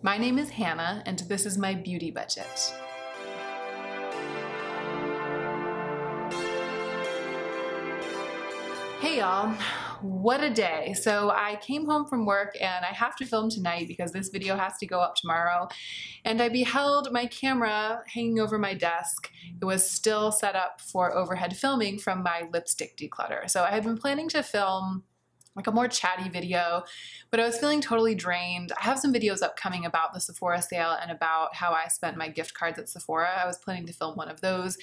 My name is Hannah, and this is my beauty budget. Hey y'all, what a day. So I came home from work and I have to film tonight because this video has to go up tomorrow. And I beheld my camera hanging over my desk. It was still set up for overhead filming from my lipstick declutter. So I had been planning to film like a more chatty video, but I was feeling totally drained. I have some videos upcoming about the Sephora sale and about how I spent my gift cards at Sephora. I was planning to film one of those,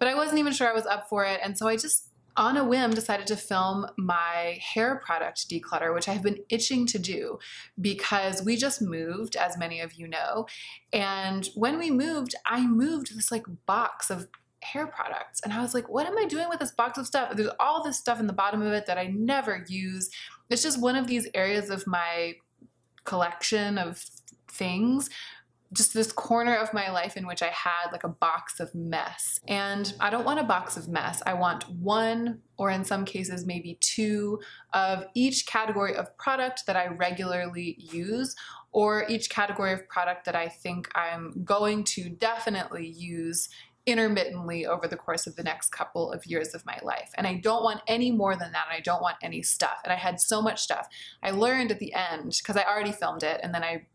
but I wasn't even sure I was up for it. And so I just, on a whim, decided to film my hair product declutter, which I have been itching to do because we just moved, as many of you know. And when we moved, I moved this like box of hair products. And I was like, what am I doing with this box of stuff? There's all this stuff in the bottom of it that I never use. It's just one of these areas of my collection of things, just this corner of my life in which I had like a box of mess. And I don't want a box of mess. I want one, or in some cases maybe two, of each category of product that I regularly use, or each category of product that I think I'm going to definitely use intermittently over the course of the next couple of years of my life. And I don't want any more than that. And I don't want any stuff. And I had so much stuff. I learned at the end, because I already filmed it and then I,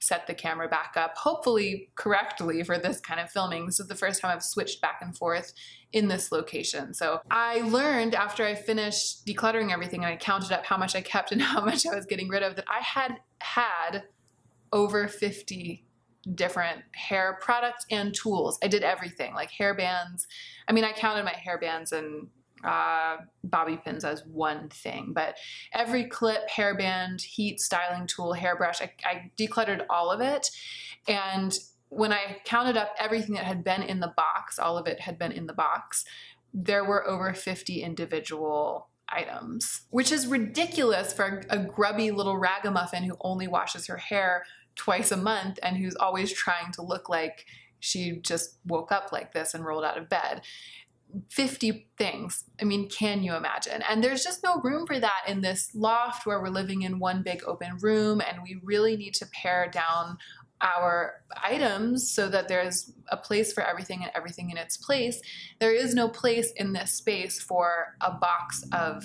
set the camera back up, hopefully correctly for this kind of filming. This is the first time I've switched back and forth in this location. So I learned after I finished decluttering everything and I counted up how much I kept and how much I was getting rid of, that I had had over 50 different hair products and tools. I did everything, like hair bands. I mean, I counted my hair bands and bobby pins as one thing, but every clip, hair band, heat, styling tool, hairbrush, I decluttered all of it. And when I counted up everything that had been in the box, all of it had been in the box, there were over 50 individual items, which is ridiculous for a grubby little ragamuffin who only washes her hair twice a month and who's always trying to look like she just woke up like this and rolled out of bed. 50 things. I mean, can you imagine? And there's just no room for that in this loft where we're living in one big open room, and we really need to pare down our items so that there's a place for everything and everything in its place. There is no place in this space for a box of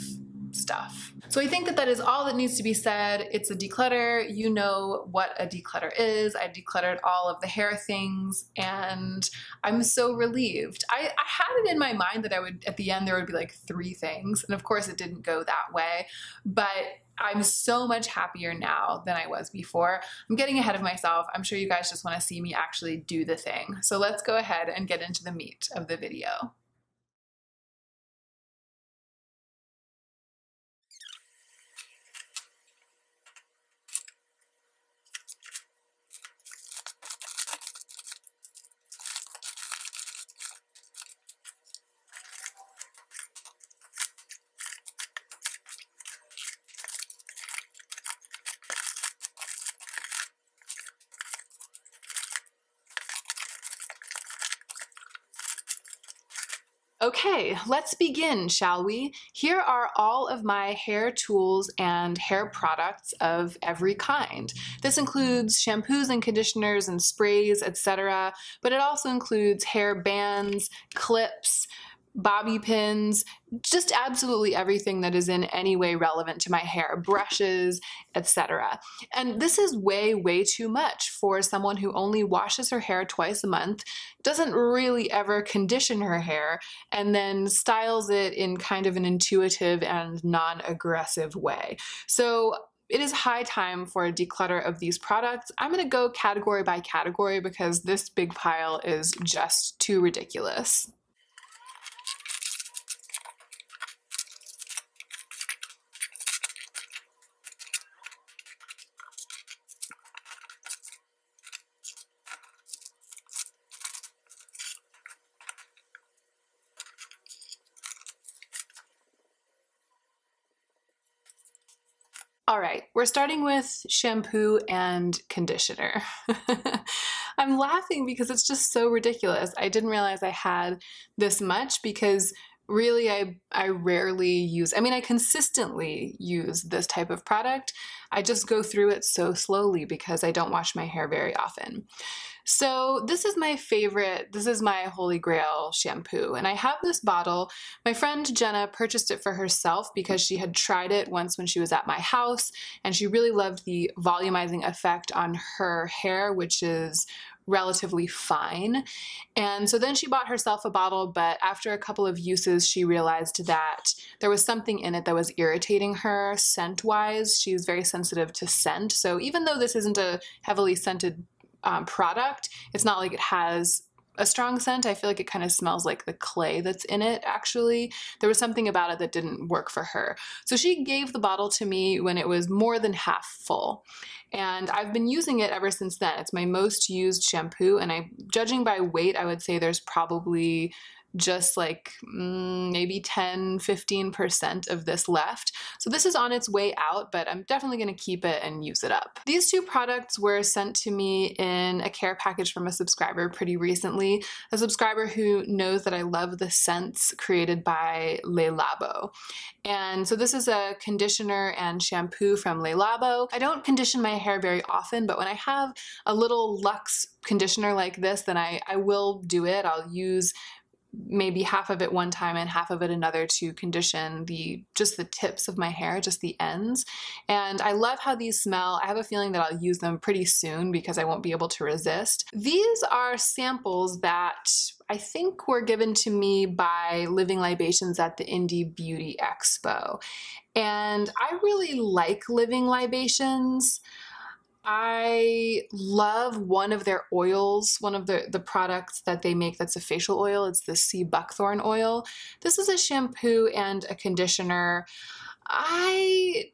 stuff. So I think that that is all that needs to be said. It's a declutter. You know what a declutter is. I decluttered all of the hair things and I'm so relieved. I had it in my mind that I would, at the end, there would be like 3 things. And of course it didn't go that way, but I'm so much happier now than I was before. I'm getting ahead of myself. I'm sure you guys just want to see me actually do the thing. So let's go ahead and get into the meat of the video. Okay, let's begin, shall we? Here are all of my hair tools and hair products of every kind. This includes shampoos and conditioners and sprays, etc., but it also includes hair bands, clips, bobby pins, just absolutely everything that is in any way relevant to my hair, brushes, etc. And this is way, way too much for someone who only washes her hair twice a month, doesn't really ever condition her hair, and then styles it in kind of an intuitive and non-aggressive way. So it is high time for a declutter of these products. I'm going to go category by category because this big pile is just too ridiculous. All right, we're starting with shampoo and conditioner. I'm laughing because it's just so ridiculous. I didn't realize I had this much because really, I rarely use, I mean, I consistently use this type of product. I just go through it so slowly because I don't wash my hair very often. So this is my favorite, this is my holy grail shampoo, and I have this bottle. My friend Jenna purchased it for herself because she had tried it once when she was at my house, and she really loved the volumizing effect on her hair, which is relatively fine. And so then she bought herself a bottle, but after a couple of uses, she realized that there was something in it that was irritating her scent-wise. She's very sensitive to scent, so even though this isn't a heavily scented product, it's not like it has a strong scent. I feel like it kind of smells like the clay that's in it, actually. There was something about it that didn't work for her. So she gave the bottle to me when it was more than half full. And I've been using it ever since then. It's my most used shampoo, and I, judging by weight, I would say there's probably just like maybe 10–15% of this left. So this is on its way out, but I'm definitely going to keep it and use it up. These two products were sent to me in a care package from a subscriber pretty recently, a subscriber who knows that I love the scents created by Le Labo. And so this is a conditioner and shampoo from Le Labo. I don't condition my hair very often, but when I have a little luxe conditioner like this, then I will do it. I'll use maybe half of it one time and half of it another to condition just the tips of my hair, just the ends. And I love how these smell. I have a feeling that I'll use them pretty soon because I won't be able to resist. These are samples that I think were given to me by Living Libations at the Indie Beauty Expo. And I really like Living Libations. I love one of their oils, one of the products that they make that's a facial oil. It's the Sea Buckthorn Oil. This is a shampoo and a conditioner. I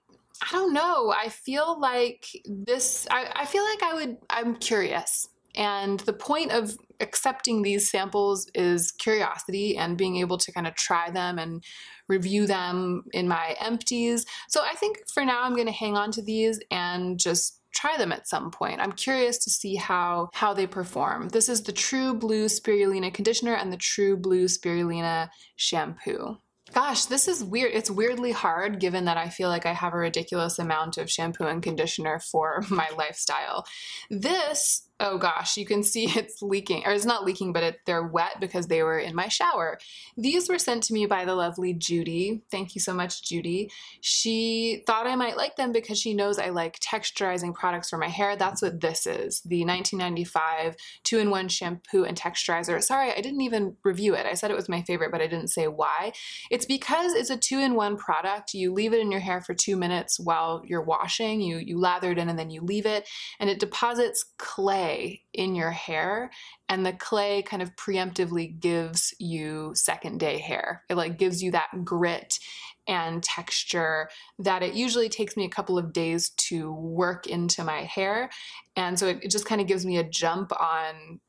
don't know. I feel like this, I feel like I'm curious. And the point of accepting these samples is curiosity and being able to kind of try them and review them in my empties. So I think for now I'm going to hang on to these and just try them at some point. I'm curious to see how they perform. This is the True Blue Spirulina Conditioner and the True Blue Spirulina Shampoo. Gosh, this is weird. It's weirdly hard given that I feel like I have a ridiculous amount of shampoo and conditioner for my lifestyle. This, oh gosh, you can see it's leaking, or it's not leaking, but they're wet because they were in my shower. These were sent to me by the lovely Judy. Thank you so much, Judy. She thought I might like them because she knows I like texturizing products for my hair. That's what this is, the 1995 2-in-1 shampoo and texturizer. Sorry, I didn't even review it. I said it was my favorite, but I didn't say why. It's because it's a 2-in-1 product. You leave it in your hair for 2 minutes while you're washing. You lather it in and then you leave it, and it deposits clay in your hair, and the clay kind of preemptively gives you second day hair. It like gives you that grit and texture that it usually takes me a couple of days to work into my hair, and so it just kind of gives me a jump on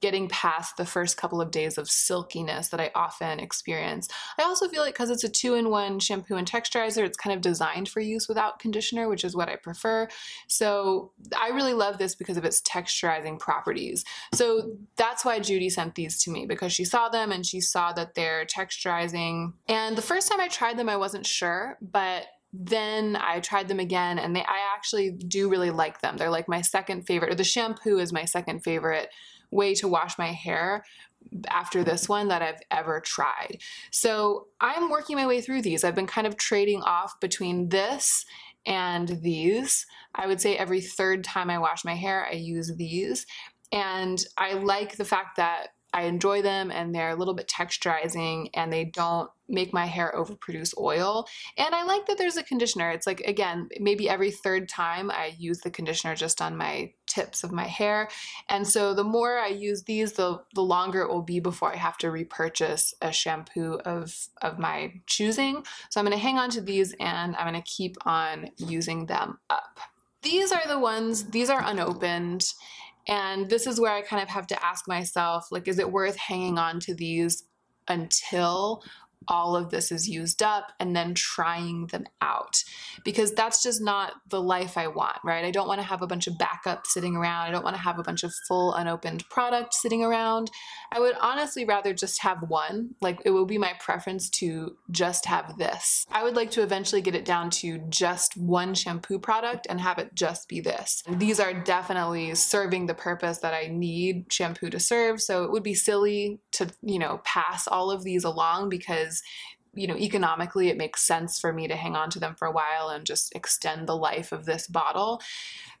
getting past the first couple of days of silkiness that I often experience. I also feel like because it's a 2-in-1 shampoo and texturizer, it's kind of designed for use without conditioner, which is what I prefer. So I really love this because of its texturizing properties. So that's why Judy sent these to me, because she saw them and she saw that they're texturizing. And the first time I tried them, I wasn't sure, but then I tried them again, and I actually do really like them. They're like my second favorite, or the shampoo is my second favorite way to wash my hair after this one that I've ever tried. So I'm working my way through these. I've been kind of trading off between this and these. I would say every third time I wash my hair, I use these. And I like the fact that I enjoy them and they're a little bit texturizing and they don't make my hair overproduce oil. And I like that there's a conditioner. It's like, again, maybe every third time I use the conditioner just on my tips of my hair. And so the more I use these, the longer it will be before I have to repurchase a shampoo of my choosing. So I'm going to hang on to these and I'm going to keep on using them up. These are the ones, these are unopened. And this is where I kind of have to ask myself, like, is it worth hanging on to these until all of this is used up and then trying them out, because that's just not the life I want, right? I don't want to have a bunch of backup sitting around. I don't want to have a bunch of full unopened product sitting around. I would honestly rather just have one. Like, it would be my preference to just have this. I would like to eventually get it down to just one shampoo product and have it just be this. These are definitely serving the purpose that I need shampoo to serve. So it would be silly to, you know, pass all of these along, because, you know, economically it makes sense for me to hang on to them for a while and just extend the life of this bottle.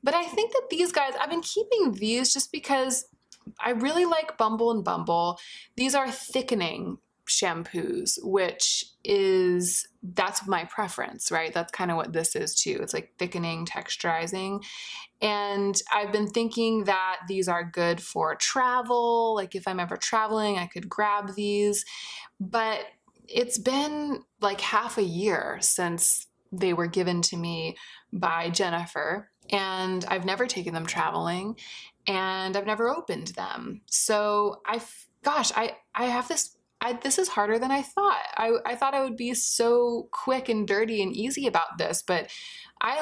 But I think that these guys, I've been keeping these just because I really like Bumble and Bumble. These are thickening shampoos, which is, that's my preference, right? That's kind of what this is too. It's like thickening, texturizing. And I've been thinking that these are good for travel. Like, if I'm ever traveling, I could grab these. But it's been like half a year since they were given to me by Jennifer, and I've never taken them traveling, and I've never opened them. So I have this, this is harder than I thought. I thought I would be so quick and dirty and easy about this, but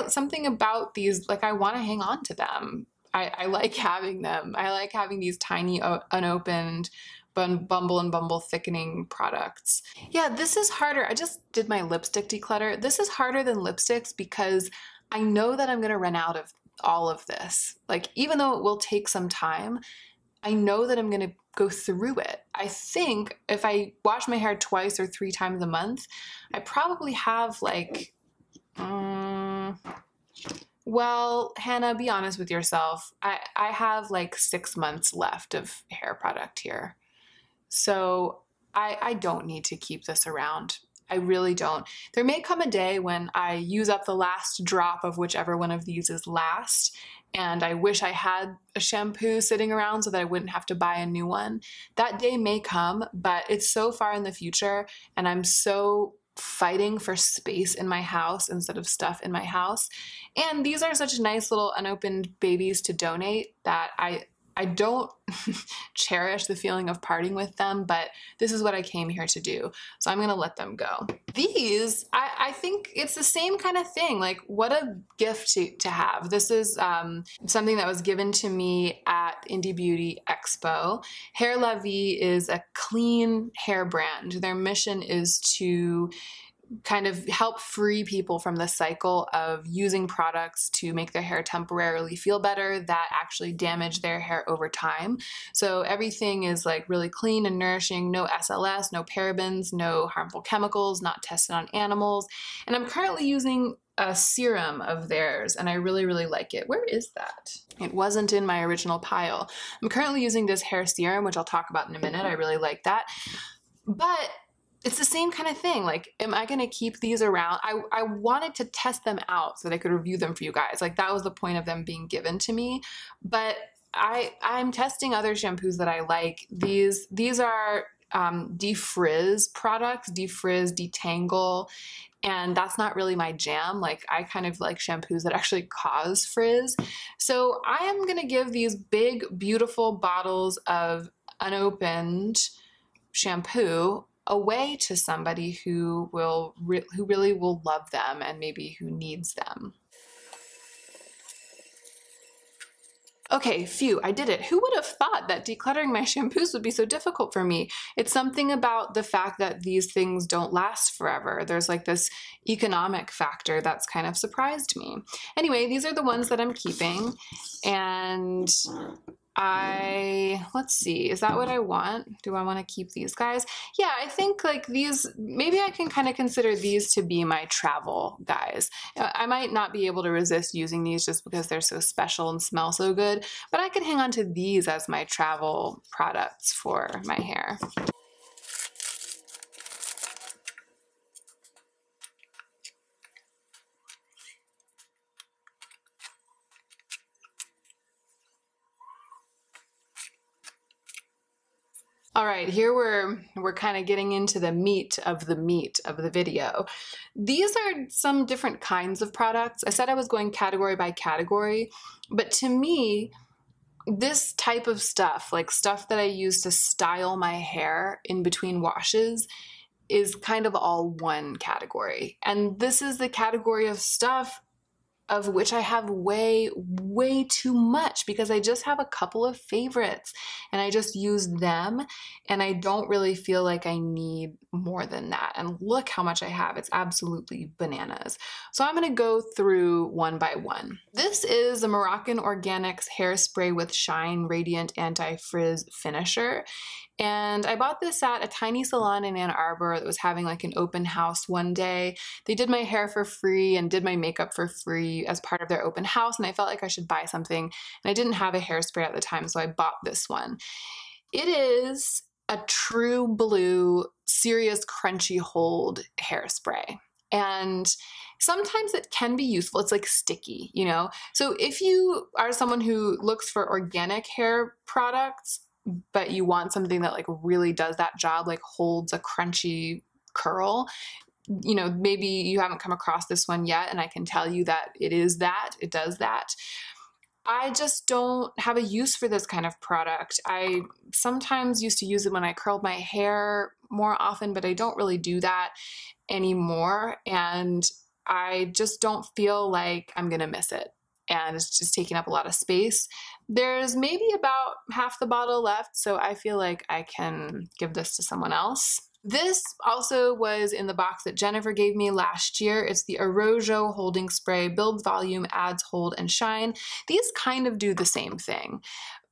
something about these, like, I want to hang on to them. I like having them. I like having these tiny unopened Bumble and Bumble thickening products. Yeah, this is harder. I just did my lipstick declutter. This is harder than lipsticks because I know that I'm gonna run out of all of this. Like, even though it will take some time, I know that I'm gonna go through it. I think if I wash my hair twice or three times a month, I probably have like, well, Hannah, be honest with yourself. I have like 6 months left of hair product here. So I don't need to keep this around. I really don't. There may come a day when I use up the last drop of whichever one of these is last, and I wish I had a shampoo sitting around so that I wouldn't have to buy a new one. That day may come, but it's so far in the future, and I'm so fighting for space in my house instead of stuff in my house. And these are such nice little unopened babies to donate that I don't cherish the feeling of parting with them, but this is what I came here to do. So I'm gonna let them go. These, I think it's the same kind of thing. Like, what a gift to have. This is something that was given to me at Indie Beauty Expo. Hair La Vie is a clean hair brand. Their mission is to kind of help free people from the cycle of using products to make their hair temporarily feel better that actually damage their hair over time. So everything is like really clean and nourishing, no SLS, no parabens, no harmful chemicals, not tested on animals. And I'm currently using a serum of theirs, and I really, really like it. Where is that? It wasn't in my original pile. I'm currently using this hair serum, which I'll talk about in a minute. I really like that. But it's the same kind of thing. Like, am I gonna keep these around? I wanted to test them out so that I could review them for you guys. Like, that was the point of them being given to me. But I'm testing other shampoos that I like. These are defrizz products, defrizz, detangle, and that's not really my jam. Like, I kind of like shampoos that actually cause frizz. So I am gonna give these big, beautiful bottles of unopened shampoo away to somebody who will really will love them, and maybe who needs them. Okay, phew, I did it. Who would have thought that decluttering my shampoos would be so difficult for me? It's something about the fact that these things don't last forever. There's like this economic factor that's kind of surprised me. Anyway, these are the ones that I'm keeping, and let's see, is that what I want? Do I want to keep these guys? Yeah, I think like these, maybe I can kind of consider these to be my travel guys. I might not be able to resist using these just because they're so special and smell so good, but I could hang on to these as my travel products for my hair. All right, here we're kind of getting into the meat of the video. These are some different kinds of products. I said I was going category by category, but to me, this type of stuff, like stuff that I use to style my hair in between washes, is kind of all one category. And this is the category of stuff of which I have way, way too much because I just have a couple of favorites and I just use them and I don't really feel like I need more than that. And look how much I have. It's absolutely bananas. So I'm gonna go through one by one. This is the Moroccan Organics Hairspray with Shine Radiant Anti-Frizz Finisher. And I bought this at a tiny salon in Ann Arbor that was having like an open house one day. They did my hair for free and did my makeup for free as part of their open house, and I felt like I should buy something. And I didn't have a hairspray at the time, so I bought this one. It is a True Blue, serious crunchy hold hairspray. And sometimes it can be useful. It's like sticky, you know? So if you are someone who looks for organic hair products, but you want something that like really does that job, like holds a crunchy curl, you know, maybe you haven't come across this one yet, and I can tell you that it is that, it does that. I just don't have a use for this kind of product. I sometimes used to use it when I curled my hair more often, but I don't really do that anymore, and I just don't feel like I'm gonna miss it. And it's just taking up a lot of space. There's maybe about half the bottle left, so I feel like I can give this to someone else. This also was in the box that Jennifer gave me last year. It's the Arrojo Holding Spray, Builds Volume, Adds Hold, and Shine. These kind of do the same thing.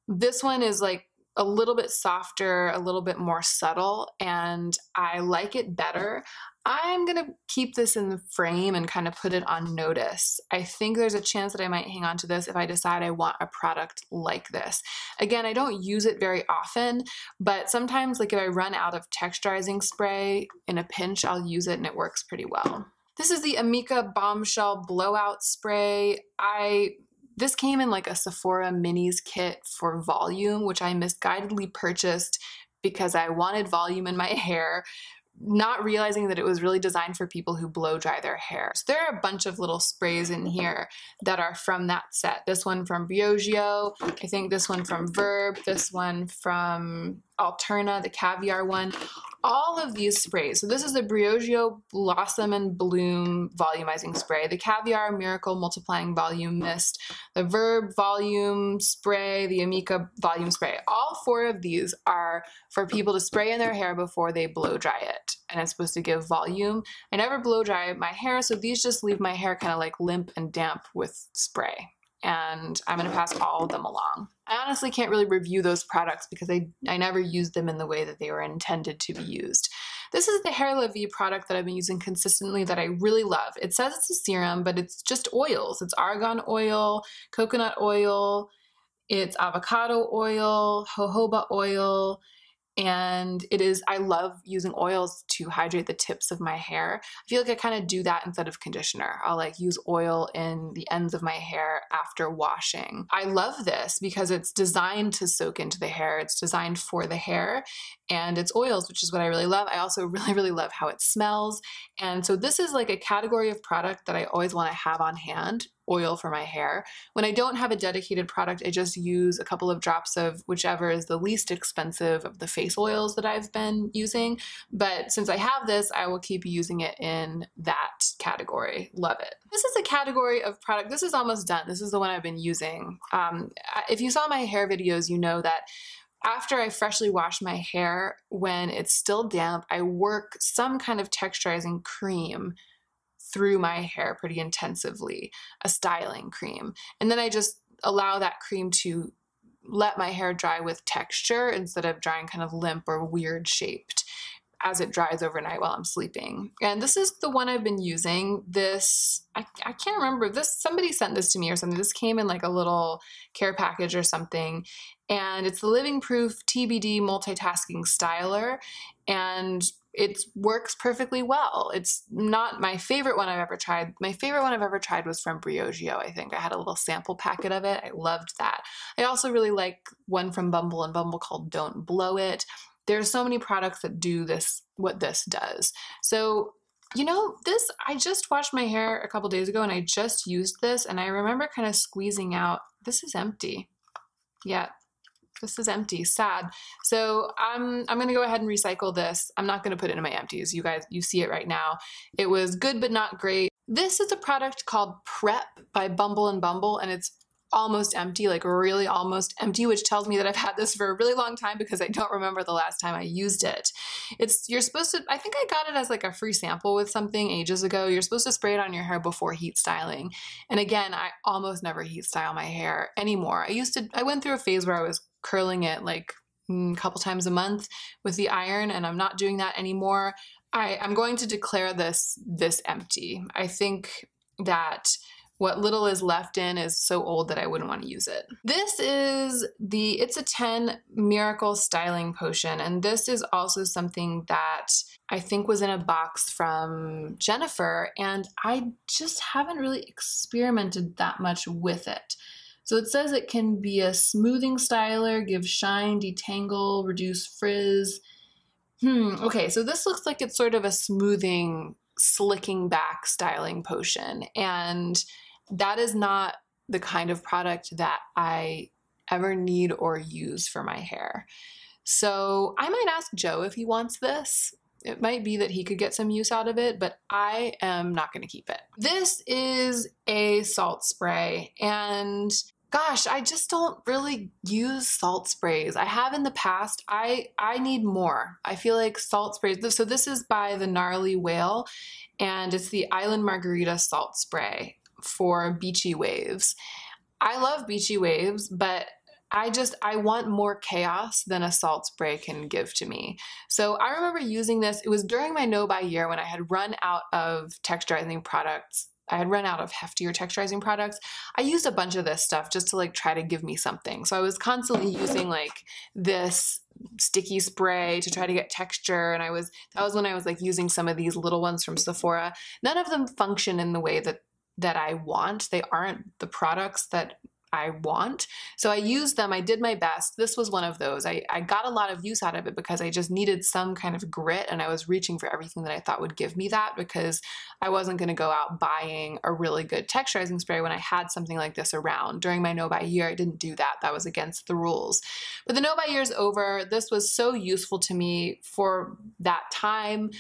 This one is like a little bit softer, a little bit more subtle, and I like it better. I'm gonna keep this in the frame and kind of put it on notice. I think there's a chance that I might hang on to this if I decide I want a product like this. Again, I don't use it very often, but sometimes like if I run out of texturizing spray in a pinch, I'll use it and it works pretty well. This is the Amika Bombshell Blowout Spray. This came in like a Sephora Minis kit for volume, which I misguidedly purchased because I wanted volume in my hair, not realizing that it was really designed for people who blow dry their hair. So there are a bunch of little sprays in here that are from that set. This one from Briogeo, I think this one from Verb, this one from Alterna, the Caviar one, all of these sprays. So this is the Briogeo Blossom and Bloom Volumizing Spray, the Caviar Miracle Multiplying Volume Mist, the Verb Volume Spray, the Amika Volume Spray. All four of these are for people to spray in their hair before they blow dry it, and it's supposed to give volume. I never blow dry my hair, so these just leave my hair kind of like limp and damp with spray. And I'm gonna pass all of them along. I honestly can't really review those products because I never used them in the way that they were intended to be used. This is the Hair La Vie product that I've been using consistently that I really love. It says it's a serum, but it's just oils. It's argan oil, coconut oil, it's avocado oil, jojoba oil, and it is, I love using oils to hydrate the tips of my hair. I feel like I kind of do that instead of conditioner. I'll like use oil in the ends of my hair after washing. I love this because it's designed to soak into the hair. It's designed for the hair and it's oils, which is what I really love. I also really, really love how it smells. And so this is like a category of product that I always want to have on hand. Oil for my hair. When I don't have a dedicated product, I just use a couple of drops of whichever is the least expensive of the face oils that I've been using. But since I have this, I will keep using it in that category. Love it. This is a category of product. This is almost done. This is the one I've been using. If you saw my hair videos, you know that after I freshly wash my hair, when it's still damp, I work some kind of texturizing cream through my hair pretty intensively, a styling cream. And then I just allow that cream to let my hair dry with texture instead of drying kind of limp or weird shaped as it dries overnight while I'm sleeping. And this is the one I've been using. This, I can't remember, this, somebody sent this to me or something. This came in like a little care package or something. And it's the Living Proof TBD Multitasking Styler. And it works perfectly well. It's not my favorite one I've ever tried. My favorite one I've ever tried was from Briogeo, I think. I had a little sample packet of it. I loved that. I also really like one from Bumble and Bumble called Don't Blow It. There's so many products that do this, what this does. So, you know, this, I just washed my hair a couple days ago and I just used this and I remember kind of squeezing out, this is empty. Yeah, This is empty, sad. So I'm gonna go ahead and recycle this. I'm not gonna put it in my empties. You guys, you see it right now. It was good but not great. This is a product called Prep by Bumble and Bumble, and it's almost empty, like really almost empty, which tells me that I've had this for a really long time because I don't remember the last time I used it. You're supposed to, I think I got it as like a free sample with something ages ago. You're supposed to spray it on your hair before heat styling. And again, I almost never heat style my hair anymore. I went through a phase where I was curling it like a couple times a month with the iron, and I'm not doing that anymore. I'm going to declare this empty. I think that what little is left in is so old that I wouldn't want to use it. This is the It's a Ten Miracle Styling Potion, and this is also something that I think was in a box from Jennifer, and I just haven't really experimented that much with it. So it says it can be a smoothing styler, give shine, detangle, reduce frizz. Okay, so this looks like it's sort of a smoothing, slicking back styling potion, and that is not the kind of product that I ever need or use for my hair. So I might ask Joe if he wants this. It might be that he could get some use out of it, but I am not going to keep it. This is a salt spray, and gosh, I just don't really use salt sprays. I have in the past. I need more. I feel like salt sprays. So this is by the Gnarly Whale, and it's the Island Margarita Salt Spray for beachy waves. I love beachy waves, but I want more chaos than a salt spray can give to me. So I remember using this. It was during my no-buy year when I had run out of texturizing products. I had run out of heftier texturizing products. I used a bunch of this stuff just to like try to give me something. So I was constantly using like this sticky spray to try to get texture, and that was when I was like using some of these little ones from Sephora. None of them function in the way that I want. They aren't the products that I want. So I used them. I did my best. This was one of those. I got a lot of use out of it because I just needed some kind of grit, and I was reaching for everything that I thought would give me that because I wasn't going to go out buying a really good texturizing spray when I had something like this around. During my no-buy year, I didn't do that. That was against the rules. But the no-buy year is over. This was so useful to me for that time,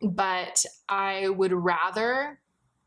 but I would rather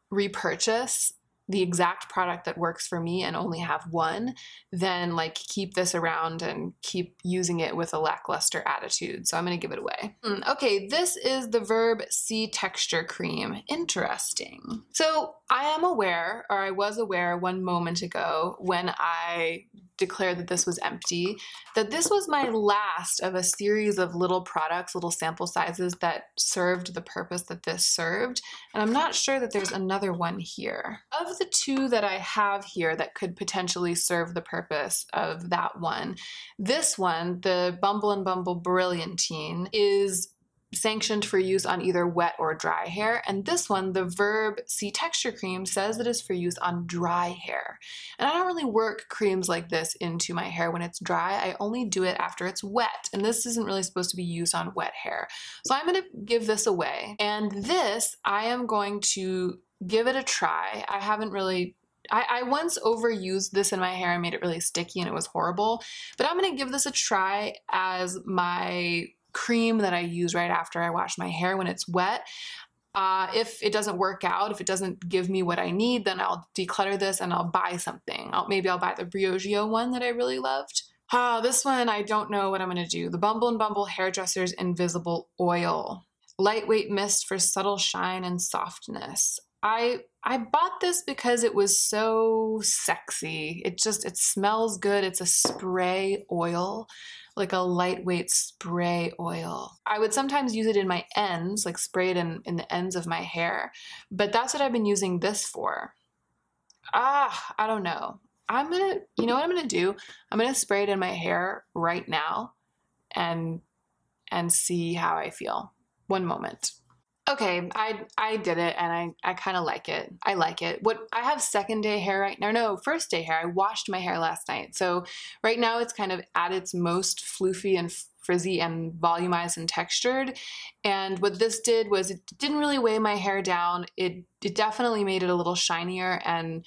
repurchase the exact product that works for me and only have one, then like keep this around and keep using it with a lackluster attitude. So I'm gonna give it away. Okay, this is the Verb C Texture Cream. Interesting. So I am aware, or I was aware one moment ago when I declared that this was empty, that this was my last of a series of little products, little sample sizes that served the purpose that this served. And I'm not sure that there's another one here. Of the two that I have here that could potentially serve the purpose of that one, this one, the Bumble and Bumble Brilliantine, is sanctioned for use on either wet or dry hair, and this one, the Verb C Texture Cream, says that it's for use on dry hair. And I don't really work creams like this into my hair when it's dry. I only do it after it's wet, and this isn't really supposed to be used on wet hair. So I'm going to give this away, and this, I am going to give it a try. I haven't really... I once overused this in my hair and made it really sticky, and it was horrible, but I'm going to give this a try as my cream that I use right after I wash my hair when it's wet. If it doesn't work out, if it doesn't give me what I need, then I'll declutter this and I'll buy something. Maybe I'll buy the Briogeo one that I really loved. This one, I don't know what I'm going to do. The Bumble and Bumble Hairdresser's Invisible Oil. Lightweight mist for subtle shine and softness. I bought this because it was so sexy. It smells good. It's a spray oil, like a lightweight spray oil. I would sometimes use it in my ends, like spray it in the ends of my hair, but that's what I've been using this for. I don't know. You know what I'm gonna do? I'm gonna spray it in my hair right now and see how I feel. One moment. Okay, I did it, and I kind of like it. I like it. I have second day hair right now. No, first day hair. I washed my hair last night. So right now it's kind of at its most floofy and frizzy and volumized and textured. And what this did was it didn't really weigh my hair down. It definitely made it a little shinier and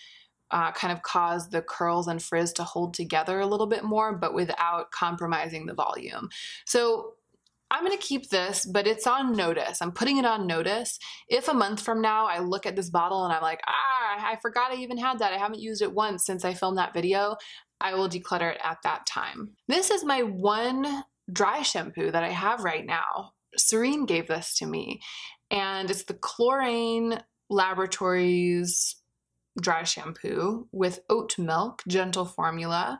kind of cause the curls and frizz to hold together a little bit more, but without compromising the volume. So I'm gonna keep this, but it's on notice. I'm putting it on notice. If a month from now I look at this bottle and I'm like, I forgot I even had that. I haven't used it once since I filmed that video. I will declutter it at that time. This is my one dry shampoo that I have right now. Serene gave this to me, and it's the Klorane Laboratories dry shampoo with oat milk, gentle formula.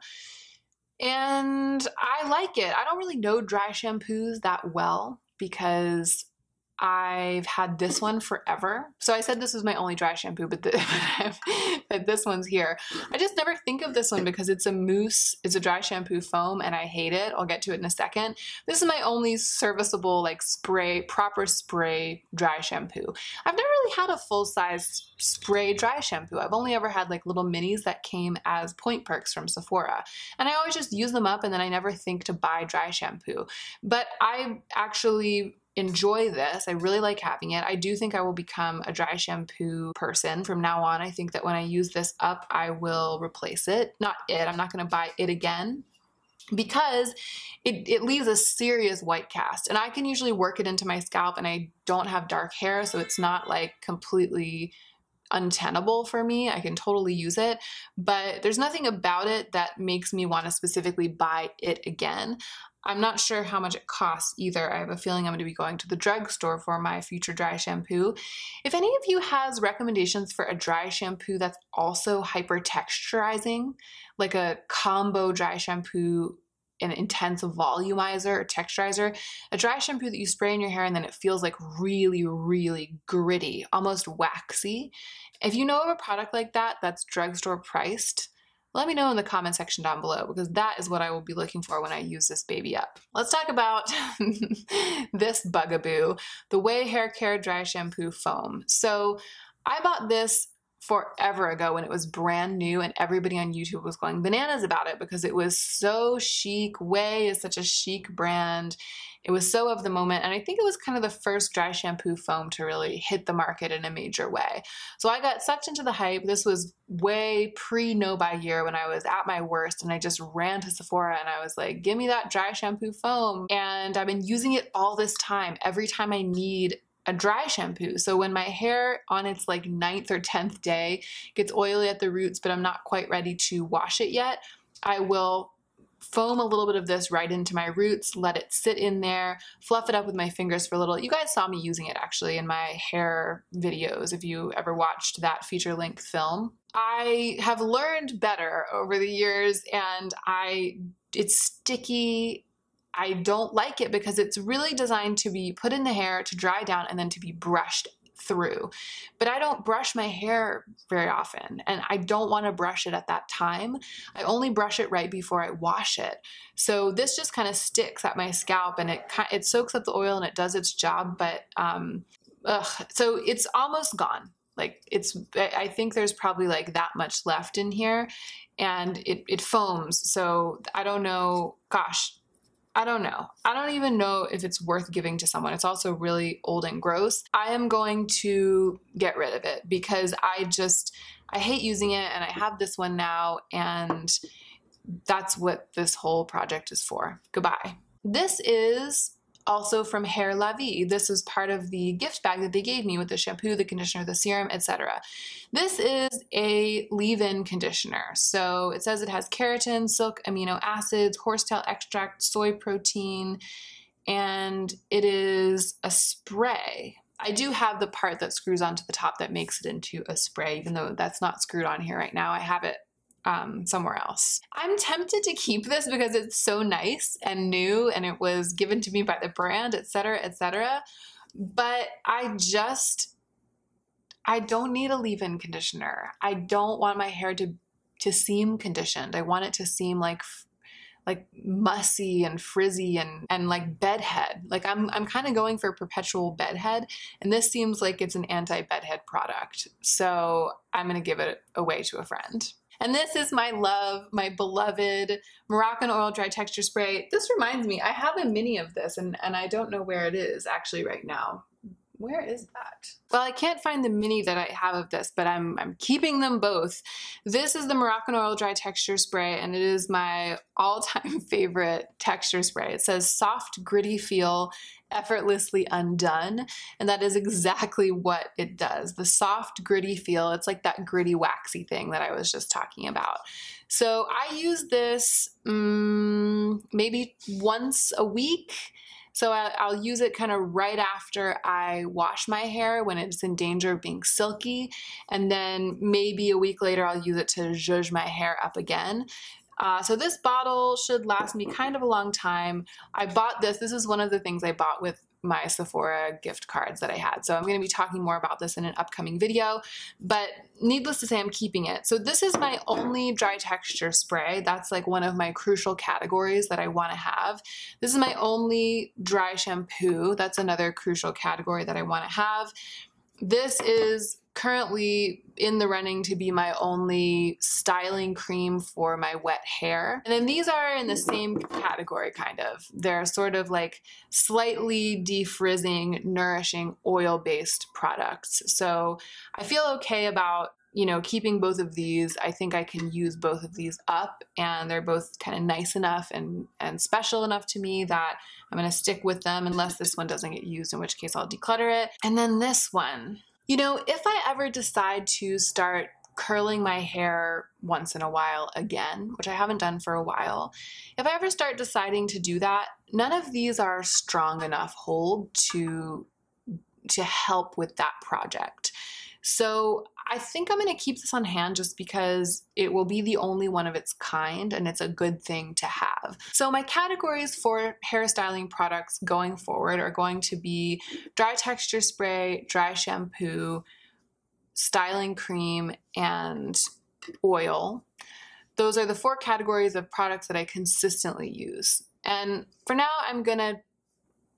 And I like it. I don't really know dry shampoos that well because I've had this one forever. So I said this was my only dry shampoo, but this one's here. I just never think of this one because it's a mousse, it's a dry shampoo foam, and I hate it. I'll get to it in a second. This is my only serviceable, like, spray, proper spray dry shampoo. I've never really had a full-size spray dry shampoo. I've only ever had, like, little minis that came as Point Perks from Sephora. And I always just use them up, and then I never think to buy dry shampoo. But I actually enjoy this. I really like having it. I do think I will become a dry shampoo person from now on. I think that when I use this up, I will replace it. I'm not going to buy it again because it leaves a serious white cast, and I can usually work it into my scalp, and I don't have dark hair, so it's not like completely untenable for me. I can totally use it, but there's nothing about it that makes me want to specifically buy it again. I'm not sure how much it costs either. I have a feeling I'm going to be going to the drugstore for my future dry shampoo. If any of you has recommendations for a dry shampoo that's also hyper texturizing, like a combo dry shampoo, an intense volumizer or texturizer, a dry shampoo that you spray in your hair and then it feels like really, really gritty, almost waxy. If you know of a product like that that's drugstore priced, let me know in the comment section down below, because that is what I will be looking for when I use this baby up. Let's talk about this bugaboo, the Way Hair Care Dry Shampoo Foam. So I bought this forever ago when it was brand new, and everybody on YouTube was going bananas about it because it was so chic. Way is such a chic brand. It was so of the moment, and I think it was kind of the first dry shampoo foam to really hit the market in a major way. So I got sucked into the hype. This was way pre-No Buy year when I was at my worst, and I just ran to Sephora and I was like, give me that dry shampoo foam. And I've been using it all this time, every time I need a dry shampoo. So when my hair on its like 9th or 10th day gets oily at the roots, but I'm not quite ready to wash it yet, I will foam a little bit of this right into my roots, let it sit in there, fluff it up with my fingers for a little. You guys saw me using it actually in my hair videos if you ever watched that feature-length film. I have learned better over the years, and it's sticky. I don't like it because it's really designed to be put in the hair, to dry down, and then to be brushed through. But I don't brush my hair very often, and I don't want to brush it at that time. I only brush it right before I wash it. So this just kind of sticks at my scalp, and it soaks up the oil and it does its job, but so it's almost gone. Like I think there's probably like that much left in here, and it foams. So I don't know, gosh, I don't know. I don't even know if it's worth giving to someone. It's also really old and gross. I am going to get rid of it because I hate using it, and I have this one now, and that's what this whole project is for. Goodbye. This is also from Hair La Vie. This is part of the gift bag that they gave me with the shampoo, the conditioner, the serum, etc. This is a leave-in conditioner. So it says it has keratin, silk amino acids, horsetail extract, soy protein, and it is a spray. I do have the part that screws onto the top that makes it into a spray, even though that's not screwed on here right now. I have it somewhere else. I'm tempted to keep this because it's so nice and new, and it was given to me by the brand, etc., etc. But I don't need a leave-in conditioner. I don't want my hair to seem conditioned. I want it to seem like mussy and frizzy and like bedhead. Like I'm kind of going for perpetual bedhead, and this seems like it's an anti-bedhead product. So I'm gonna give it away to a friend. And this is my love, my beloved Moroccan Oil Dry Texture Spray. This reminds me, I have a mini of this, and I don't know where it is actually right now. Where is that? Well, I can't find the mini that I have of this, but I'm keeping them both. This is the Moroccan Oil Dry Texture Spray, and it is my all-time favorite texture spray. It says soft, gritty feel, effortlessly undone, and that is exactly what it does. The soft, gritty feel, it's like that gritty, waxy thing that I was just talking about. So I use this maybe once a week. So I'll use it kind of right after I wash my hair when it's in danger of being silky, and then maybe a week later I'll use it to zhuzh my hair up again. So this bottle should last me kind of a long time. I bought this. This is one of the things I bought with my Sephora gift cards that I had. So I'm going to be talking more about this in an upcoming video, but needless to say, I'm keeping it. So this is my only dry texture spray. That's like one of my crucial categories that I want to have. This is my only dry shampoo. That's another crucial category that I want to have. This is currently in the running to be my only styling cream for my wet hair. And then these are in the same category, kind of. They're sort of like slightly defrizzing, nourishing, oil-based products. So I feel okay about, you know, keeping both of these. I think I can use both of these up, and they're both kind of nice enough and special enough to me that I'm going to stick with them, unless this one doesn't get used, in which case I'll declutter it. And then this one. You know, if I ever decide to start curling my hair once in a while again, which I haven't done for a while, if I ever start deciding to do that, none of these are strong enough hold to help with that project. So I think I'm going to keep this on hand just because it will be the only one of its kind, and it's a good thing to have. So my categories for hairstyling products going forward are going to be dry texture spray, dry shampoo, styling cream, and oil. Those are the four categories of products that I consistently use. And for now, I'm going to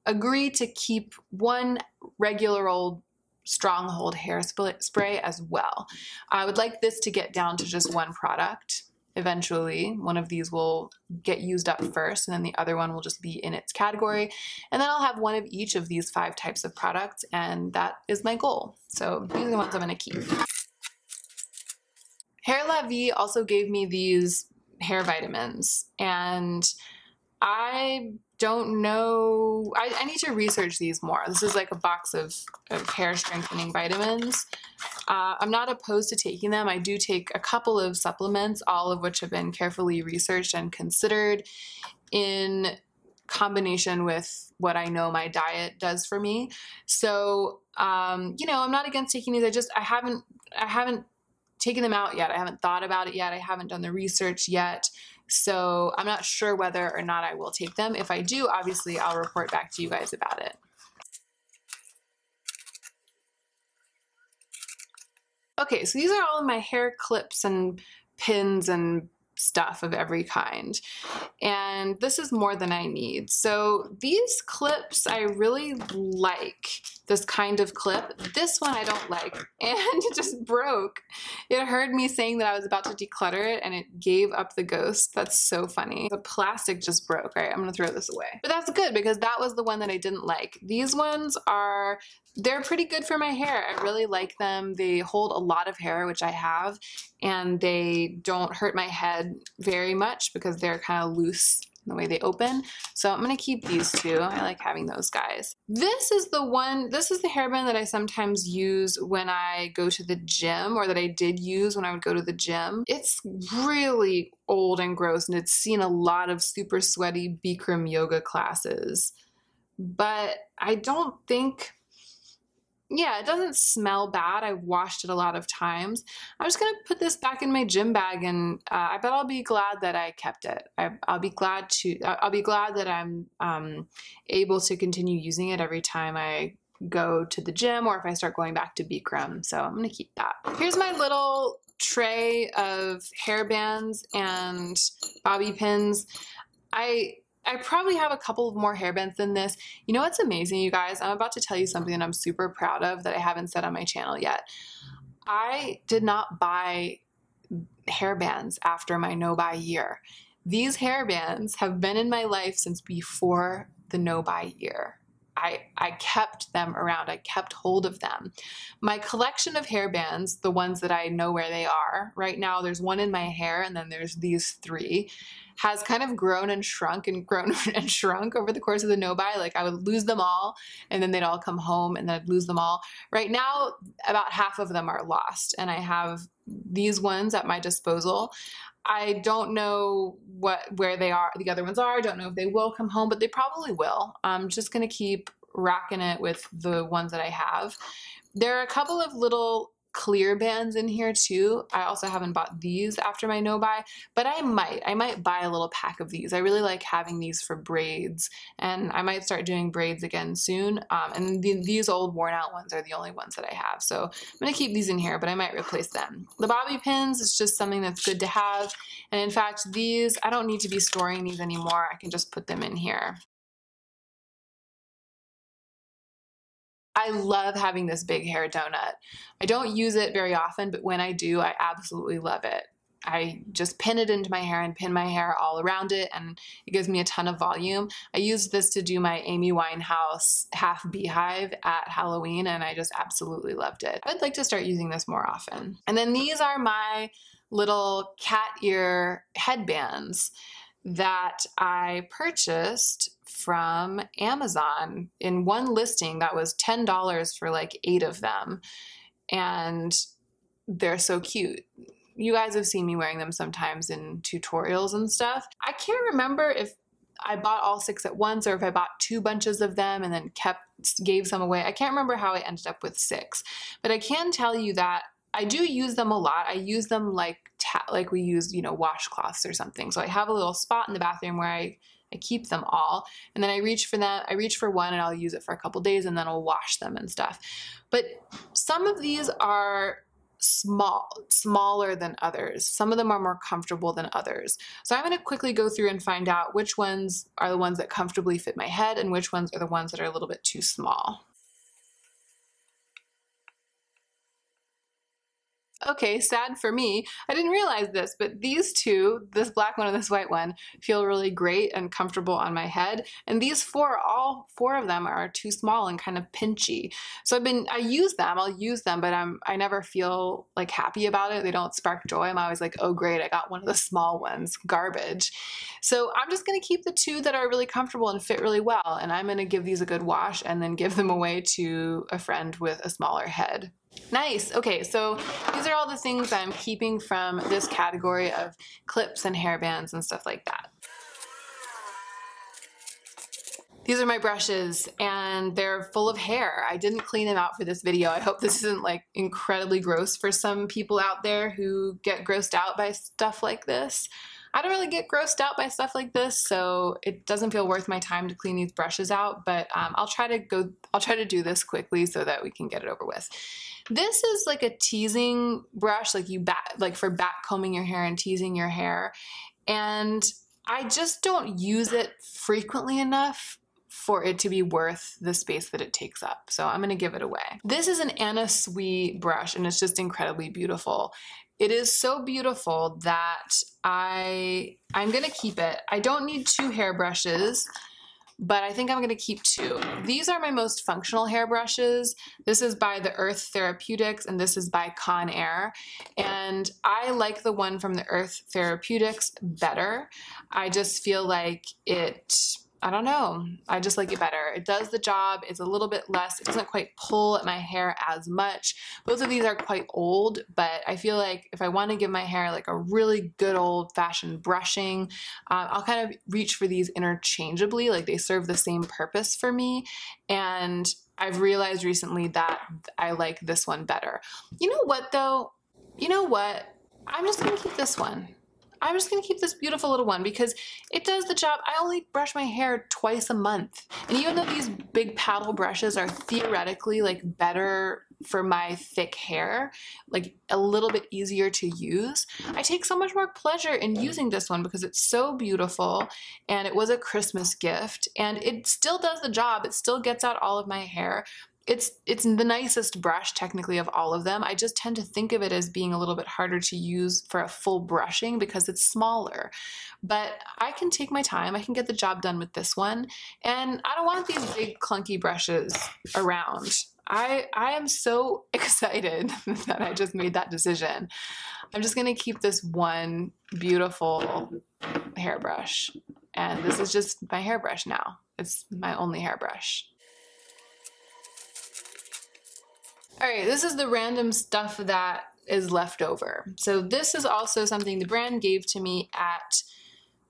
agree to keep one regular old stronghold hair spray as well. I would like this to get down to just one product eventually. One of these will get used up first, and then the other one will just be in its category. And then I'll have one of each of these five types of products, and that is my goal. So these are the ones I'm going to keep. Hair La Vie also gave me these hair vitamins, and I don't know, I need to research these more. This is like a box of hair strengthening vitamins. I'm not opposed to taking them. I do take a couple of supplements, all of which have been carefully researched and considered in combination with what I know my diet does for me. So, you know, I'm not against taking these. I haven't taken them out yet. I haven't thought about it yet. I haven't done the research yet. So I'm not sure whether or not I will take them. If I do, obviously, I'll report back to you guys about it. Okay, so these are all of my hair clips and pins and stuff of every kind. And this is more than I need. So these clips, I really like this kind of clip. This one I don't like, and it just broke. It heard me saying that I was about to declutter it, and it gave up the ghost. That's so funny. The plastic just broke, right? I'm gonna throw this away. But that's good, because that was the one that I didn't like. These ones are, they're pretty good for my hair. I really like them. They hold a lot of hair, which I have, and they don't hurt my head very much because they're kind of loose the way they open. So I'm going to keep these two. I like having those guys. This is the one, this is the hairband that I sometimes use when I go to the gym, or that I did use when I would go to the gym. It's really old and gross, and it's seen a lot of super sweaty Bikram yoga classes. But I don't think, yeah, it doesn't smell bad. I've washed it a lot of times. I'm just going to put this back in my gym bag, and I bet I'll be glad that I kept it. I'll be glad that I'm able to continue using it every time I go to the gym, or if I start going back to Bikram. So I'm going to keep that. Here's my little tray of hairbands and bobby pins. I probably have a couple of more hairbands than this. You know what's amazing, you guys? I'm about to tell you something that I'm super proud of that I haven't said on my channel yet. I did not buy hairbands after my no-buy year. These hairbands have been in my life since before the no-buy year. I kept them around. I kept hold of them. My collection of hair bands, the ones that I know where they are, right now there's one in my hair and then there's these three, has kind of grown and shrunk and grown and shrunk over the course of the no-buy. Like I would lose them all and then they'd all come home and then I'd lose them all. Right now, about half of them are lost and I have these ones at my disposal. I don't know where they are, the other ones are. I don't know if they will come home, but they probably will. I'm just gonna keep rocking it with the ones that I have. There are a couple of little clear bands in here too. I also haven't bought these after my no buy, but I might buy a little pack of these. I really like having these for braids, and I might start doing braids again soon. And these old worn out ones are the only ones that I have, so I'm gonna keep these in here, but I might replace them. The bobby pins is just something that's good to have, and in fact these, I don't need to be storing these anymore. I can just put them in here. I love having this big hair donut. I don't use it very often, but when I do, I absolutely love it. I just pin it into my hair and pin my hair all around it, and it gives me a ton of volume. I used this to do my Amy Winehouse half beehive at Halloween, and I just absolutely loved it. I'd like to start using this more often. And then these are my little cat ear headbands that I purchased from Amazon in one listing that was $10 for like 8 of them, and they're so cute. You guys have seen me wearing them sometimes in tutorials and stuff. I can't remember if I bought all 6 at once or if I bought 2 bunches of them and then gave some away. I can't remember how I ended up with 6, but I can tell you that I do use them a lot. I use them like we use, you know, washcloths or something. So I have a little spot in the bathroom where I keep them all, and then I reach for them. I reach for one and I'll use it for a couple days and then I'll wash them and stuff. But some of these are smaller than others. Some of them are more comfortable than others. So I'm gonna quickly go through and find out which ones are the ones that comfortably fit my head and which ones are the ones that are a little bit too small. Okay, sad for me. I didn't realize this, but these two, this black one and this white one, feel really great and comfortable on my head. And these 4, all 4 of them are too small and kind of pinchy. So I'll use them, but I never feel like happy about it. They don't spark joy. I'm always like, oh great, I got one of the small ones, garbage. So I'm just gonna keep the 2 that are really comfortable and fit really well. And I'm gonna give these a good wash and then give them away to a friend with a smaller head. Nice. Okay, so these are all the things I'm keeping from this category of clips and hairbands and stuff like that. These are my brushes and they're full of hair. I didn't clean them out for this video. I hope this isn't like incredibly gross for some people out there who get grossed out by stuff like this. I don't really get grossed out by stuff like this, so it doesn't feel worth my time to clean these brushes out, but I'll try to do this quickly so that we can get it over with. This is like a teasing brush, like for back combing your hair and teasing your hair, and I just don't use it frequently enough for it to be worth the space that it takes up. So I'm gonna give it away. This is an Anna Sui brush and it's just incredibly beautiful. It is so beautiful that I'm gonna keep it. I don't need 2 hairbrushes, but I think I'm gonna keep 2. These are my most functional hairbrushes. This is by the Earth Therapeutics and this is by Conair. And I like the one from the Earth Therapeutics better. I just feel like it, I don't know, I just like it better. It does the job, it's a little bit less, it doesn't quite pull at my hair as much. Both of these are quite old, but I feel like if I wanna give my hair like a really good old fashioned brushing, I'll kind of reach for these interchangeably, like they serve the same purpose for me. And I've realized recently that I like this one better. You know what though? You know what? I'm just gonna keep this one. I'm just gonna keep this beautiful little one because it does the job. I only brush my hair twice a month. And even though these big paddle brushes are theoretically like better for my thick hair, like a little bit easier to use, I take so much more pleasure in using this one because it's so beautiful and it was a Christmas gift and it still does the job. It still gets out all of my hair. It's the nicest brush technically of all of them. I just tend to think of it as being a little bit harder to use for a full brushing because it's smaller. But I can take my time. I can get the job done with this one. And I don't want these big clunky brushes around. I am so excited that I just made that decision. I'm just gonna keep this one beautiful hairbrush. And this is just my hairbrush now. It's my only hairbrush. All right, this is the random stuff that is left over. So this is also something the brand gave to me at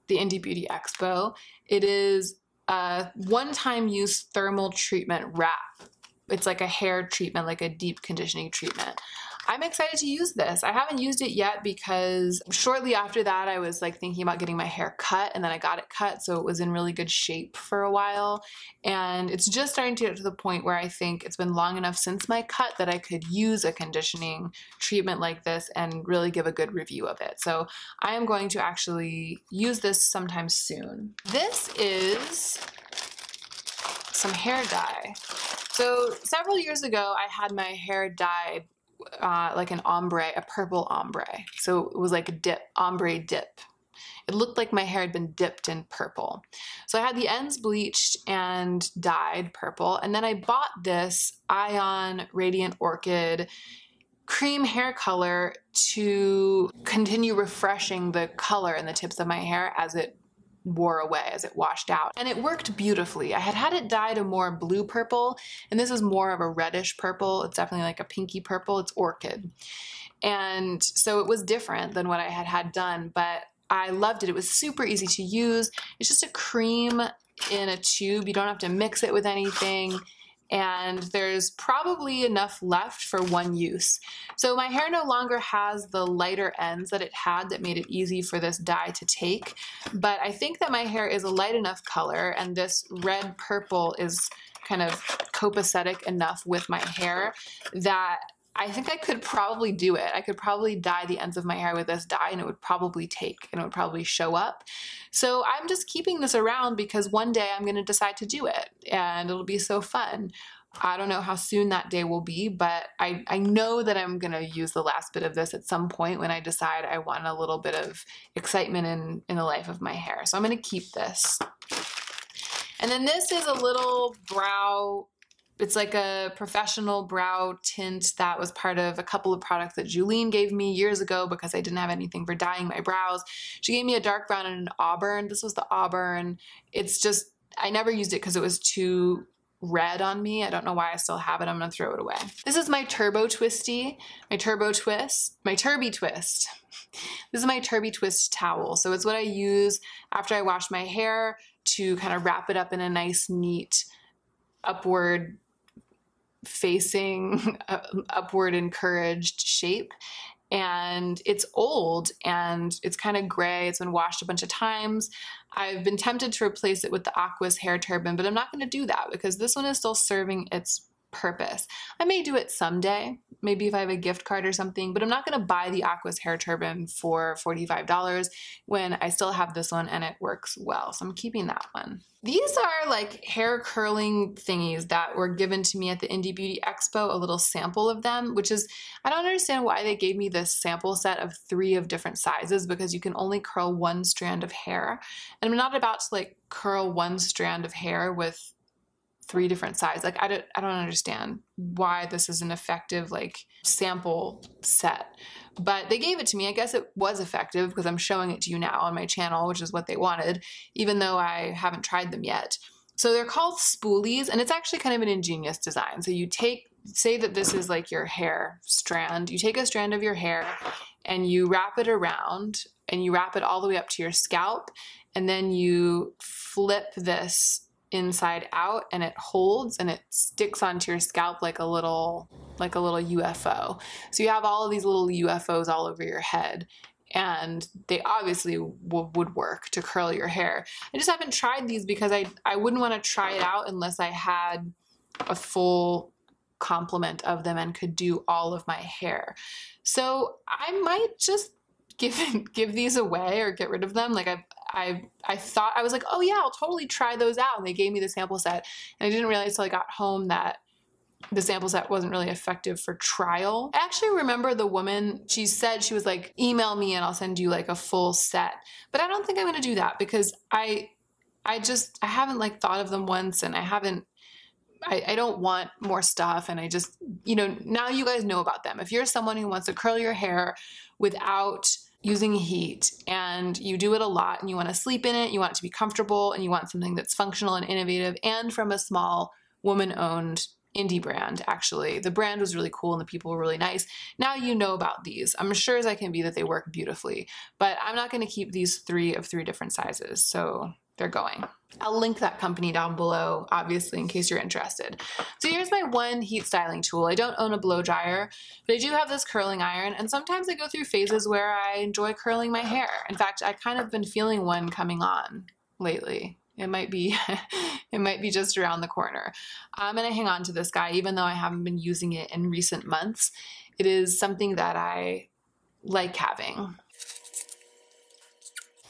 the Indie Beauty Expo. It is a one-time use thermal treatment wrap. It's like a hair treatment, like a deep conditioning treatment. I'm excited to use this. I haven't used it yet because shortly after that I was like thinking about getting my hair cut, and then I got it cut, so it was in really good shape for a while. And it's just starting to get to the point where I think it's been long enough since my cut that I could use a conditioning treatment like this and really give a good review of it. So I am going to actually use this sometime soon. This is some hair dye. So several years ago I had my hair dyed like an ombre, a purple ombre. So it was like a dip, ombre dip. It looked like my hair had been dipped in purple. So I had the ends bleached and dyed purple, and then I bought this Ion Radiant Orchid cream hair color to continue refreshing the color in the tips of my hair as it wore away, as it washed out. And it worked beautifully. I had had it dyed a more blue purple, and this is more of a reddish purple. It's definitely like a pinky purple. It's orchid. And so it was different than what I had had done, but I loved it. It was super easy to use. It's just a cream in a tube. You don't have to mix it with anything. And there's probably enough left for one use. So my hair no longer has the lighter ends that it had that made it easy for this dye to take, but I think that my hair is a light enough color, and this red purple is kind of copacetic enough with my hair that I think I could probably do it. I could probably dye the ends of my hair with this dye, and it would probably take, and it would probably show up. So I'm just keeping this around because one day I'm going to decide to do it, and it'll be so fun. I don't know how soon that day will be, but I know that I'm going to use the last bit of this at some point when I decide I want a little bit of excitement in the life of my hair. So I'm going to keep this. And then this is a little brow. It's like a professional brow tint that was part of a couple of products that Julene gave me years ago because I didn't have anything for dyeing my brows. She gave me a dark brown and an auburn. This was the auburn. It's just, I never used it because it was too red on me. I don't know why I still have it. I'm gonna throw it away. This is my Turbo Twisty, my Turby Twist. This is my Turby Twist towel. So it's what I use after I wash my hair to kind of wrap it up in a nice, neat, upward facing, upward encouraged shape. And it's old and it's kind of gray. It's been washed a bunch of times. I've been tempted to replace it with the Aquas hair turban, but I'm not going to do that because this one is still serving its purpose. I may do it someday, maybe if I have a gift card or something, but I'm not going to buy the Aquas hair turban for $45 when I still have this one and it works well. So I'm keeping that one. These are like hair curling thingies that were given to me at the Indie Beauty Expo, a little sample of them, which is, I don't understand why they gave me this sample set of 3 of different sizes because you can only curl 1 strand of hair. And I'm not about to like curl 1 strand of hair with 3 different sizes. Like I don't understand why this is an effective like sample set, but they gave it to me. I guess it was effective because I'm showing it to you now on my channel, which is what they wanted, even though I haven't tried them yet. So they're called spoolies, and it's actually kind of an ingenious design. So you take, say that this is like your hair strand. You take a strand of your hair and you wrap it around and you wrap it all the way up to your scalp, and then you flip this inside out and it holds and it sticks onto your scalp like a little UFO. So you have all of these little UFOs all over your head, and they obviously would work to curl your hair. I just haven't tried these because I wouldn't want to try it out unless I had a full complement of them and could do all of my hair. So I might just give these away or get rid of them. Like I thought, I was like, oh yeah, I'll totally try those out, and they gave me the sample set, and I didn't realize till I got home that the sample set wasn't really effective for trial. I actually remember the woman, she said, she was like, email me and I'll send you like a full set. But I don't think I'm gonna do that because I haven't like thought of them once, and I don't want more stuff, and I just, you know, now you guys know about them. If you're someone who wants to curl your hair without using heat and you do it a lot and you want to sleep in it, you want it to be comfortable, and you want something that's functional and innovative and from a small woman-owned indie brand, actually. The brand was really cool and the people were really nice. Now you know about these. I'm sure as I can be that they work beautifully, but I'm not going to keep these three of three different sizes, so they're going. I'll link that company down below, obviously, in case you're interested. So here's my one heat styling tool. I don't own a blow dryer, but I do have this curling iron, and sometimes I go through phases where I enjoy curling my hair. In fact, I kind of been feeling one coming on lately. It might be, it might be just around the corner. I'm gonna hang on to this guy, even though I haven't been using it in recent months. It is something that I like having.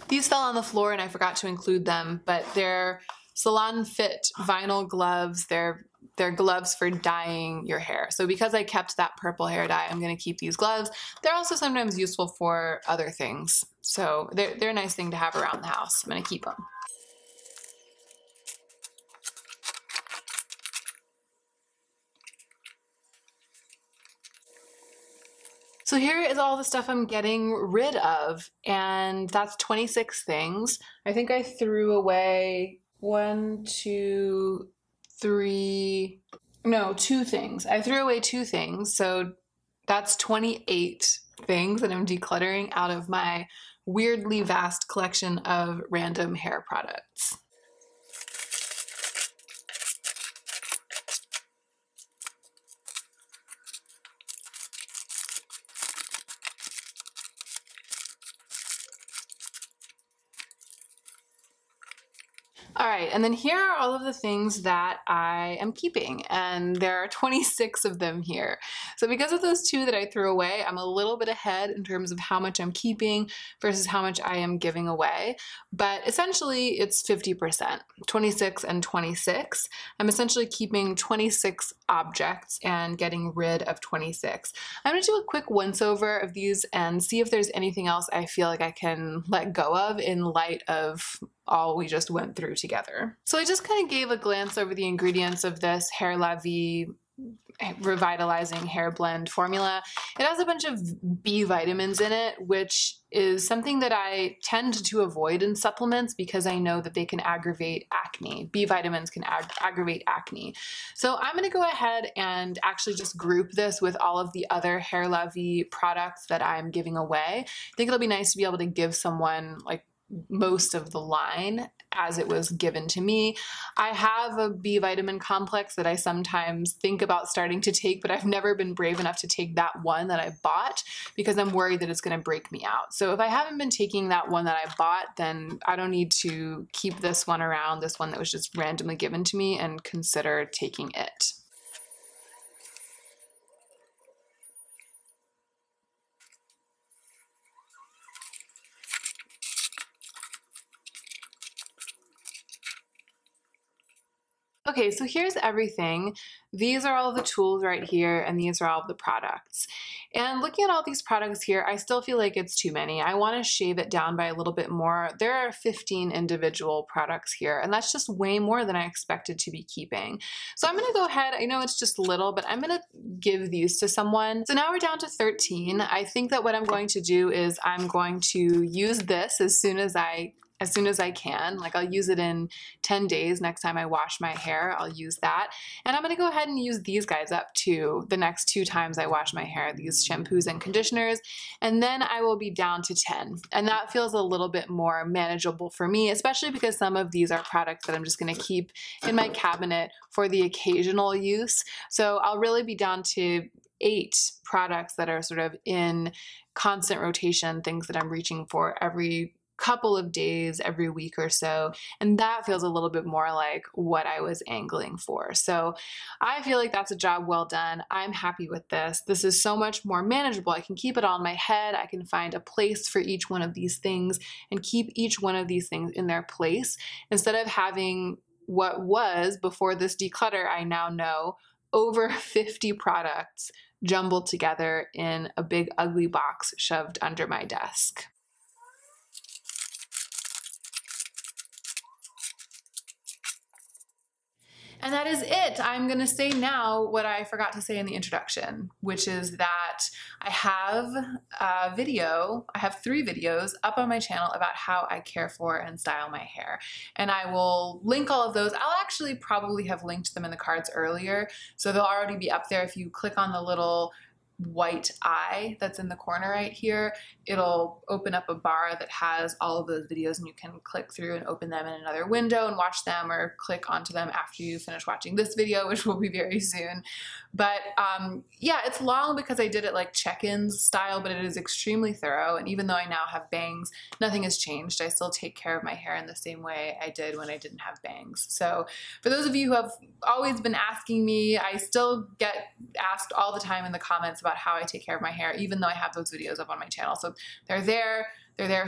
These fell on the floor and I forgot to include them, but they're salon fit vinyl gloves. They're gloves for dyeing your hair. So because I kept that purple hair dye, I'm gonna keep these gloves. They're also sometimes useful for other things. So they're a nice thing to have around the house. I'm gonna keep them. So here is all the stuff I'm getting rid of, and that's 26 things. I think I threw away two things. I threw away two things, so that's 28 things that I'm decluttering out of my weirdly vast collection of random hair products. All right, and then here are all of the things that I am keeping, and there are 26 of them here. So because of those two that I threw away, I'm a little bit ahead in terms of how much I'm keeping versus how much I am giving away, but essentially it's 50%, 26 and 26. I'm essentially keeping 26 objects and getting rid of 26. I'm gonna do a quick once over of these and see if there's anything else I feel like I can let go of in light of all we just went through together. So I just kind of gave a glance over the ingredients of this Hair La Vie revitalizing hair blend formula. It has a bunch of B vitamins in it, which is something that I tend to avoid in supplements because I know that they can aggravate acne. B vitamins can aggravate acne. So I'm gonna go ahead and actually just group this with all of the other Hair La Vie products that I'm giving away. I think it'll be nice to be able to give someone like most of the line as it was given to me. I have a B vitamin complex that I sometimes think about starting to take, but I've never been brave enough to take that one that I bought because I'm worried that it's gonna break me out. So if I haven't been taking that one that I bought, then I don't need to keep this one around, this one that was just randomly given to me, and consider taking it. Okay, so here's everything. These are all the tools right here, and these are all the products. And looking at all these products here, I still feel like it's too many. I want to shave it down by a little bit more. There are 15 individual products here, and that's just way more than I expected to be keeping. So I'm gonna go ahead, I know it's just little, but I'm gonna give these to someone. So now we're down to 13. I think that what I'm going to do is I'm going to use this as soon as I can. Like, I'll use it in 10 days. Next time I wash my hair, I'll use that. And I'm gonna go ahead and use these guys up too the next two times I wash my hair, these shampoos and conditioners. And then I will be down to 10. And that feels a little bit more manageable for me, especially because some of these are products that I'm just gonna keep in my cabinet for the occasional use. So I'll really be down to 8 products that are sort of in constant rotation, things that I'm reaching for every couple of days, every week or so, and that feels a little bit more like what I was angling for. So I feel like that's a job well done. I'm happy with this. This is so much more manageable. I can keep it all in my head. I can find a place for each one of these things and keep each one of these things in their place. Instead of having what was before this declutter, I now know over 50 products jumbled together in a big ugly box shoved under my desk. And that is it. I'm gonna say now what I forgot to say in the introduction, which is that I have a video, I have 3 videos up on my channel about how I care for and style my hair. And I will link all of those. I'll actually probably have linked them in the cards earlier, so they'll already be up there. If you click on the little white eye that's in the corner right here, it'll open up a bar that has all of those videos, and you can click through and open them in another window and watch them, or click onto them after you finish watching this video, which will be very soon. But yeah, it's long because I did it like check-ins style, but it is extremely thorough, and even though I now have bangs, nothing has changed. I still take care of my hair in the same way I did when I didn't have bangs. So for those of you who have always been asking me, I still get asked all the time in the comments about how I take care of my hair, even though I have those videos up on my channel. So they're there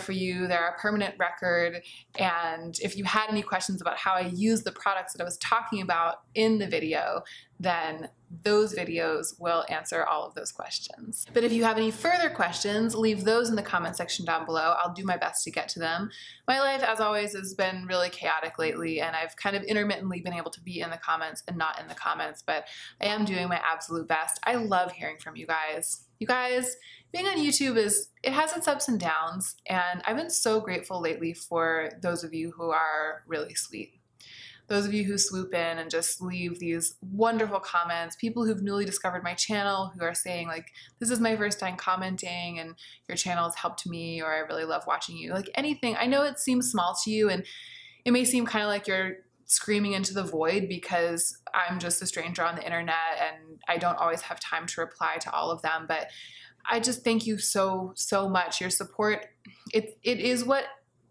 for you, they're a permanent record, and if you had any questions about how I use the products that I was talking about in the video, then those videos will answer all of those questions. But if you have any further questions, leave those in the comment section down below. I'll do my best to get to them. My life, as always, has been really chaotic lately, and I've kind of intermittently been able to be in the comments and not in the comments, but I am doing my absolute best. I love hearing from you guys. You guys, being on YouTube it has its ups and downs, and I've been so grateful lately for those of you who are really sweet. Those of you who swoop in and just leave these wonderful comments, people who've newly discovered my channel who are saying like, this is my first time commenting and your channel has helped me, or I really love watching you, like anything. I know it seems small to you and it may seem kind of like you're screaming into the void because I'm just a stranger on the internet and I don't always have time to reply to all of them, but I just thank you so, so much. Your support, it is what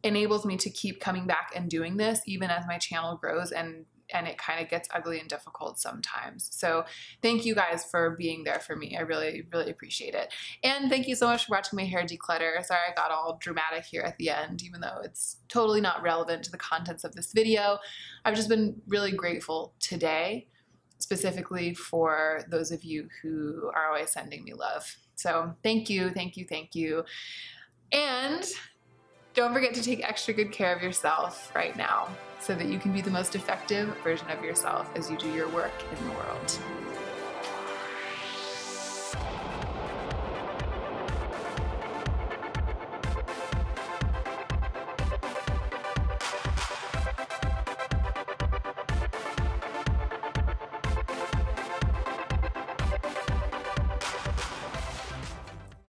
enables me to keep coming back and doing this even as my channel grows and it kind of gets ugly and difficult sometimes. So thank you guys for being there for me. I really, really appreciate it. And thank you so much for watching my hair declutter. Sorry I got all dramatic here at the end, even though it's totally not relevant to the contents of this video. I've just been really grateful today, specifically for those of you who are always sending me love. So thank you, thank you, thank you. And don't forget to take extra good care of yourself right now so that you can be the most effective version of yourself as you do your work in the world.